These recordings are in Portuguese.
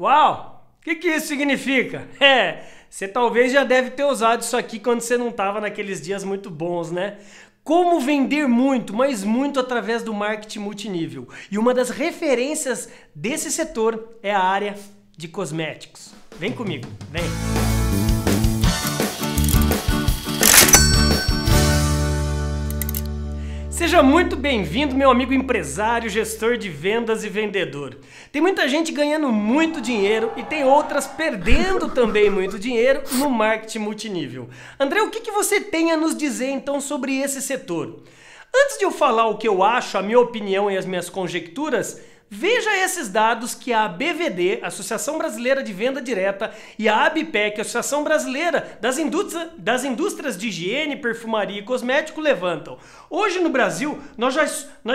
Uau! O que que isso significa? É, você talvez já deve ter usado isso aqui quando você não estava naqueles dias muito bons, né? Como vender muito, mas muito através do marketing multinível. E uma das referências desse setor é a área de cosméticos. Vem comigo, vem! Seja muito bem-vindo, meu amigo empresário, gestor de vendas e vendedor. Tem muita gente ganhando muito dinheiro e tem outras perdendo também muito dinheiro no marketing multinível. André, o que você tem a nos dizer então sobre esse setor? Antes de eu falar o que eu acho, a minha opinião e as minhas conjecturas, veja esses dados que a ABVD, Associação Brasileira de Venda Direta, e a ABPEC, Associação Brasileira das Indústrias de Higiene, Perfumaria e Cosmético, levantam. Hoje no Brasil, nós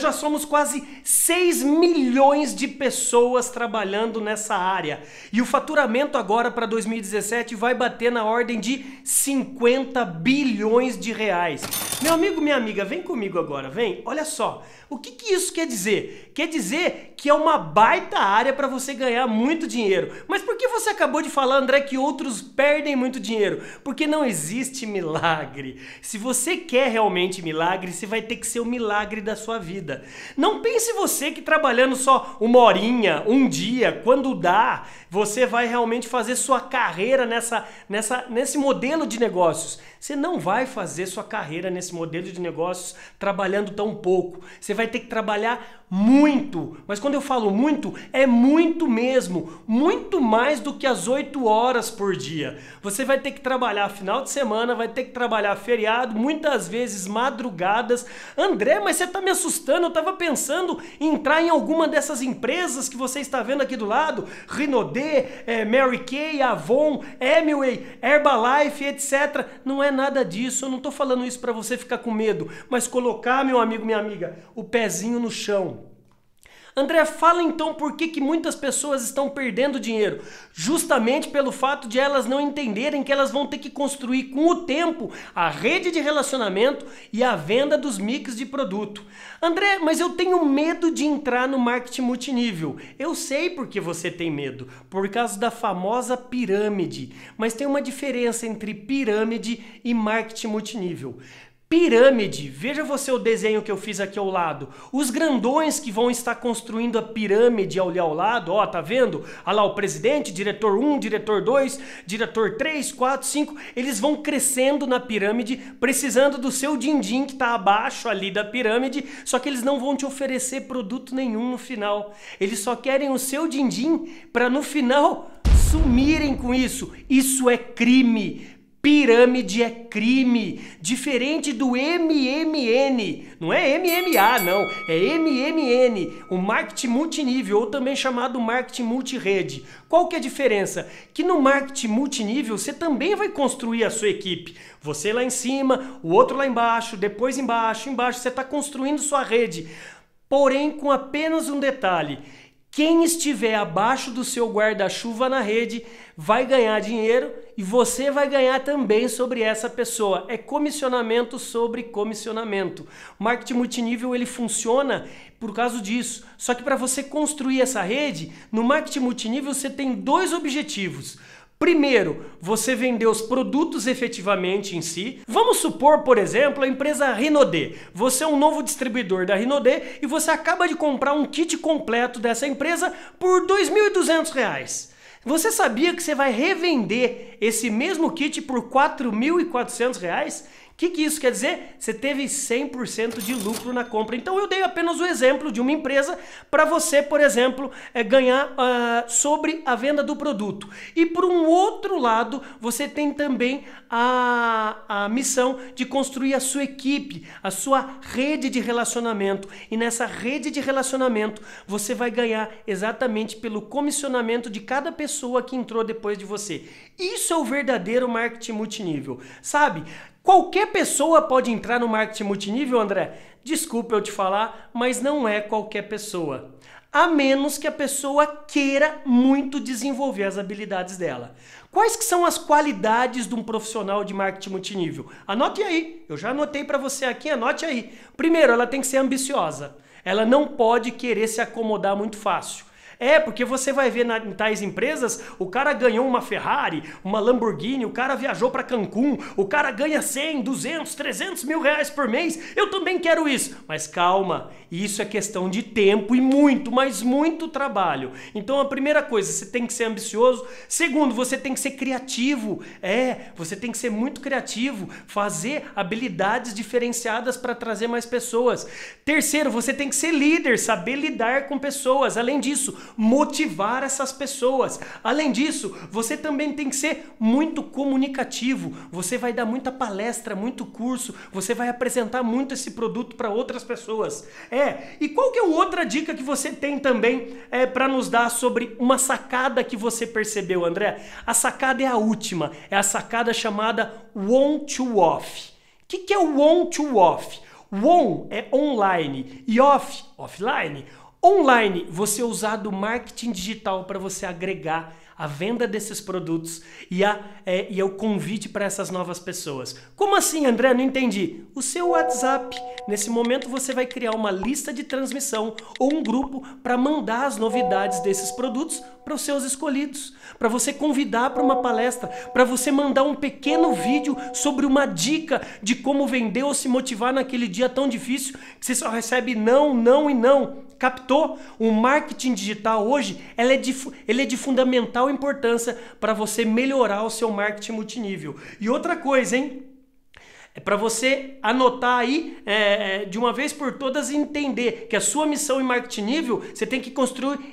já somos quase 6 milhões de pessoas trabalhando nessa área. E o faturamento agora para 2017 vai bater na ordem de 50 bilhões de reais. Meu amigo, minha amiga, vem comigo agora, vem. Olha só, o que isso quer dizer? Quer dizer que é uma baita área para você ganhar muito dinheiro. Mas por que você acabou de falar, André, que outros perdem muito dinheiro? Porque não existe milagre. Se você quer realmente milagre, você vai ter que ser o milagre da sua vida. Não pense você que trabalhando só uma horinha, um dia, quando dá, você vai realmente fazer sua carreira nesse modelo de negócios. Você não vai fazer sua carreira nesse modelo de negócios trabalhando tão pouco. Você vai ter que trabalhar muito. Mas quando eu falo muito, é muito mesmo. Muito mais do que as 8 horas por dia. Você vai ter que trabalhar final de semana, vai ter que trabalhar feriado, muitas vezes madrugadas. André, mas você está me assustando. Eu estava pensando em entrar em alguma dessas empresas que você está vendo aqui do lado. Hinode, Mary Kay, Avon, Amway, Herbalife, etc. Não é nada disso. Eu não estou falando isso para você ficar com medo. Mas colocar, meu amigo, minha amiga, o pezinho no chão. André, fala então por que muitas pessoas estão perdendo dinheiro. Justamente pelo fato de elas não entenderem que elas vão ter que construir com o tempo a rede de relacionamento e a venda dos mix de produto. André, mas eu tenho medo de entrar no marketing multinível. Eu sei porque você tem medo, por causa da famosa pirâmide. Mas tem uma diferença entre pirâmide e marketing multinível. Pirâmide, veja você o desenho que eu fiz aqui ao lado. Os grandões que vão estar construindo a pirâmide ali ao lado, ó, tá vendo? Olha lá o presidente, diretor 1, diretor 2, diretor 3, 4, 5. Eles vão crescendo na pirâmide, precisando do seu din-din que tá abaixo ali da pirâmide, só que eles não vão te oferecer produto nenhum no final. Eles só querem o seu din-din para no final sumirem com isso. Isso é crime. Pirâmide é crime, diferente do MMN, não é MMA não, é MMN, o marketing multinível, ou também chamado marketing multirede. Qual que é a diferença? Que no marketing multinível você também vai construir a sua equipe, você lá em cima, o outro lá embaixo, depois embaixo, você está construindo sua rede, porém com apenas um detalhe. Quem estiver abaixo do seu guarda-chuva na rede vai ganhar dinheiro e você vai ganhar também sobre essa pessoa. É comissionamento sobre comissionamento. O marketing multinível ele funciona por causa disso. Só que para você construir essa rede, no marketing multinível você tem dois objetivos. Primeiro, você vender os produtos efetivamente em si. Vamos supor, por exemplo, a empresa Hinode. Você é um novo distribuidor da Hinode e você acaba de comprar um kit completo dessa empresa por R$ 2.200. Você sabia que você vai revender esse mesmo kit por R$ 4.400? O que isso quer dizer? Você teve 100% de lucro na compra. Então eu dei apenas o exemplo de uma empresa para você, por exemplo, ganhar sobre a venda do produto. E por um outro lado, você tem também a missão de construir a sua equipe, a sua rede de relacionamento. E nessa rede de relacionamento, você vai ganhar exatamente pelo comissionamento de cada pessoa que entrou depois de você. Isso é o verdadeiro marketing multinível, sabe? Qualquer pessoa pode entrar no marketing multinível, André? Desculpa eu te falar, mas não é qualquer pessoa. A menos que a pessoa queira muito desenvolver as habilidades dela. Quais que são as qualidades de um profissional de marketing multinível? Anote aí, eu já anotei para você aqui, anote aí. Primeiro, ela tem que ser ambiciosa. Ela não pode querer se acomodar muito fácil. É, porque você vai ver em tais empresas, o cara ganhou uma Ferrari, uma Lamborghini, o cara viajou para Cancún, o cara ganha 100, 200, 300 mil reais por mês, eu também quero isso. Mas calma, isso é questão de tempo e muito, mas muito trabalho. Então a primeira coisa, você tem que ser ambicioso. Segundo, você tem que ser criativo. É, você tem que ser muito criativo, fazer habilidades diferenciadas para trazer mais pessoas. Terceiro, você tem que ser líder, saber lidar com pessoas. Além disso, motivar essas pessoas. Além disso, você também tem que ser muito comunicativo. Você vai dar muita palestra, muito curso, você vai apresentar muito esse produto para outras pessoas. É, e qual que é outra dica que você tem também para nos dar sobre uma sacada que você percebeu, André? A sacada é a última, é a sacada chamada on to off. O que que é o on to off? On é online e off, offline. Online, você usar do marketing digital para você agregar a venda desses produtos e o convite para essas novas pessoas. Como assim, André? Não entendi. O seu WhatsApp. Nesse momento você vai criar uma lista de transmissão ou um grupo para mandar as novidades desses produtos para os seus escolhidos, para você convidar para uma palestra, para você mandar um pequeno vídeo sobre uma dica de como vender ou se motivar naquele dia tão difícil que você só recebe não, não e não. Captou? O marketing digital hoje ele é de fundamental importância para você melhorar o seu marketing multinível. E outra coisa, hein? É para você anotar aí de uma vez por todas e entender que a sua missão em marketing nível, você tem que construir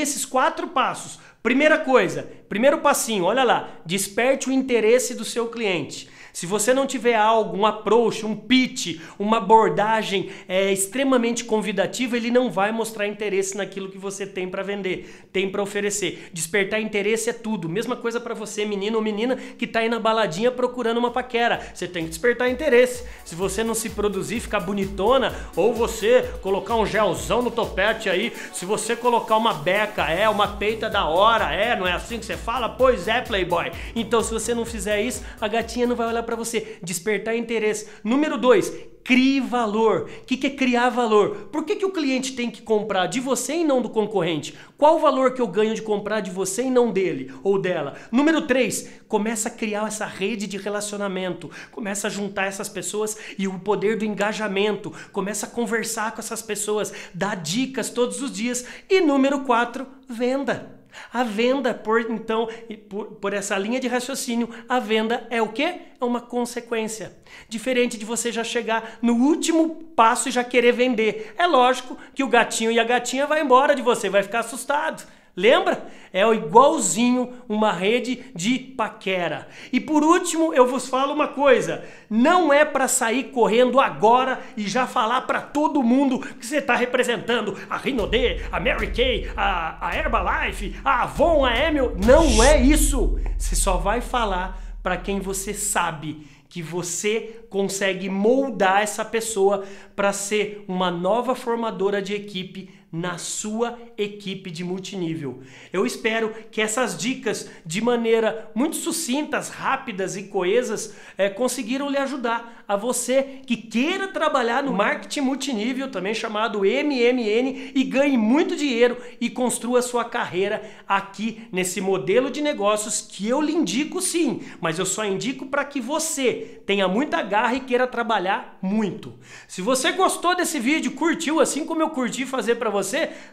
esses 4 passos. Primeira coisa, primeiro passinho, olha lá, desperte o interesse do seu cliente. Se você não tiver algo, um approach, um pitch, uma abordagem extremamente convidativa, ele não vai mostrar interesse naquilo que você tem para vender, tem para oferecer. Despertar interesse é tudo. Mesma coisa para você, menino ou menina, que tá aí na baladinha procurando uma paquera. Você tem que despertar interesse. Se você não se produzir, ficar bonitona, ou você colocar um gelzão no topete aí, se você colocar uma beca, uma peita da hora, não é assim que você fala? Pois é, playboy. Então, se você não fizer isso, a gatinha não vai olhar para você. Despertar interesse. Número 2, crie valor. O que que é criar valor? Por que que o cliente tem que comprar de você e não do concorrente? Qual o valor que eu ganho de comprar de você e não dele ou dela? Número 3, começa a criar essa rede de relacionamento, começa a juntar essas pessoas e o poder do engajamento, começa a conversar com essas pessoas, dá dicas todos os dias. E número 4, venda. A venda, por essa linha de raciocínio, a venda é o quê? É uma consequência. Diferente de você já chegar no último passo e já querer vender. É lógico que o gatinho e a gatinha vai embora de você, vai ficar assustado. Lembra? É igualzinho uma rede de paquera. E por último, eu vos falo uma coisa. Não é para sair correndo agora e já falar para todo mundo que você está representando a Hinode, a Mary Kay, a Herbalife, a Avon, a Emil. Não é isso. Você só vai falar para quem você sabe que você consegue moldar essa pessoa para ser uma nova formadora de equipe na sua equipe de multinível. Eu espero que essas dicas, de maneira muito sucintas, rápidas e coesas, conseguiram lhe ajudar a você que queira trabalhar no marketing multinível, também chamado MMN, e ganhe muito dinheiro e construa sua carreira aqui nesse modelo de negócios que eu lhe indico sim, mas eu só indico para que você tenha muita garra e queira trabalhar muito. Se você gostou desse vídeo, curtiu assim como eu curti fazer para você,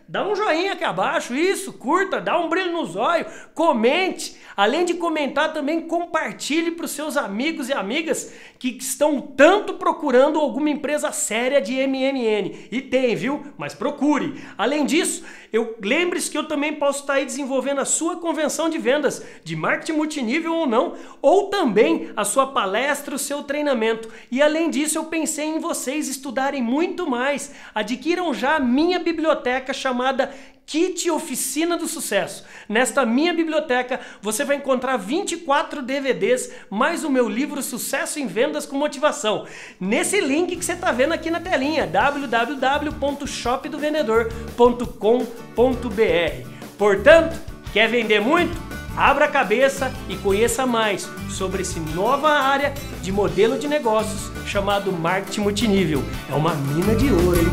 dá um joinha aqui abaixo, isso, curta, dá um brilho nos olhos, comente. Além de comentar, também compartilhe para os seus amigos e amigas que estão tanto procurando alguma empresa séria de MMN. E tem, viu? Mas procure. Além disso, lembre-se que eu também posso estar aí desenvolvendo a sua convenção de vendas, de marketing multinível ou não, ou também a sua palestra, o seu treinamento. E além disso, eu pensei em vocês estudarem muito mais. Adquiram já a minha biblioteca chamada Kit Oficina do Sucesso. Nesta minha biblioteca você vai encontrar 24 DVDs, mais o meu livro Sucesso em Vendas com Motivação. Nesse link que você está vendo aqui na telinha, www.shopdovendedor.com.br. Portanto, quer vender muito? Abra a cabeça e conheça mais sobre essa nova área de modelo de negócios chamado marketing multinível. É uma mina de ouro, hein?